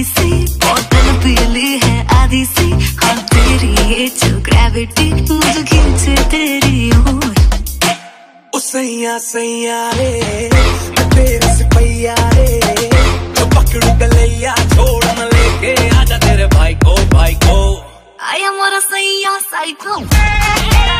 आधी सी बोतल पी ली है आधी सी, और तेरी ये जो ग्रेविटी मुझे खींचे तेरी ओर। ओ सैया सैया रे मैं तेरे से पैया रे, तो पकड़ू गलैया छोड़ न लेके आजा तेरे भाई को भाई को। I am what I say, yes I do.